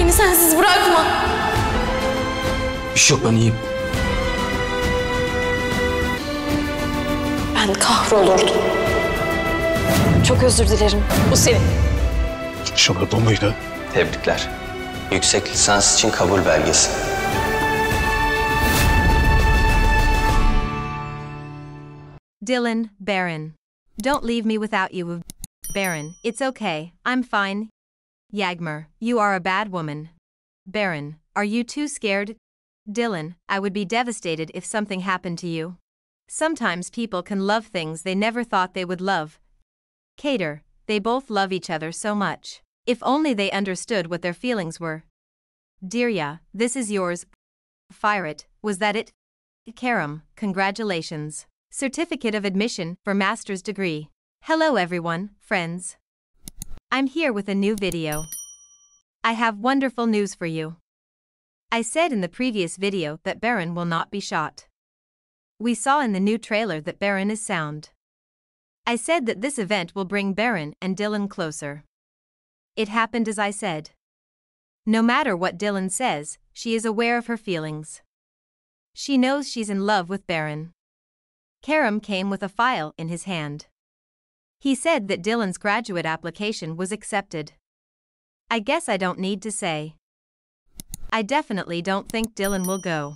Beni sensiz bırakma. Bir şey yok, ben iyiyim. Ben kahrolurdum. Çok özür dilerim. Bu senin. İnşallah domayla. Tebrikler. Yüksek lisans için kabul belgesi. Dylan, Baran. Don't leave me without you. Baran, it's okay, I'm fine. Yagmur, you are a bad woman. Baran, are you too scared? Dylan, I would be devastated if something happened to you. Sometimes people can love things they never thought they would love. Kader, they both love each other so much. If only they understood what their feelings were. Derya, this is yours. Fırat, was that it? Kerem, congratulations. Certificate of admission for master's degree. Hello everyone, friends. I'm here with a new video. I have wonderful news for you. I said in the previous video that Baran will not be shot. We saw in the new trailer that Baran is sound. I said that this event will bring Baran and Dylan closer. It happened as I said. No matter what Dylan says, she is aware of her feelings. She knows she's in love with Baran. Kerem came with a file in his hand. He said that Dylan's graduate application was accepted. I guess I don't need to say. I definitely don't think Dylan will go.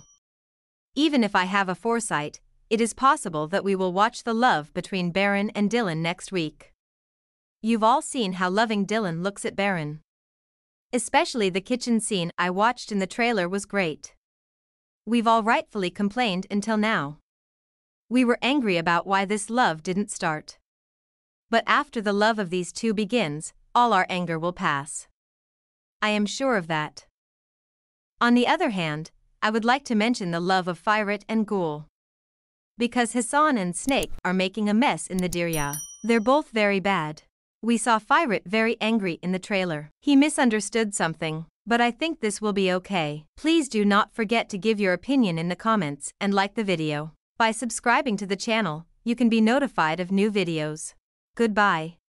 Even if I have a foresight, it is possible that we will watch the love between Baran and Dylan next week. You've all seen how loving Dylan looks at Baran. Especially the kitchen scene I watched in the trailer was great. We've all rightfully complained until now. We were angry about why this love didn't start. But after the love of these two begins, all our anger will pass. I am sure of that. On the other hand, I would like to mention the love of Fırat and Gül. Because Hasan and Snake are making a mess in the Derya. They're both very bad. We saw Fırat very angry in the trailer. He misunderstood something, but I think this will be okay. Please do not forget to give your opinion in the comments and like the video. By subscribing to the channel, you can be notified of new videos. Goodbye.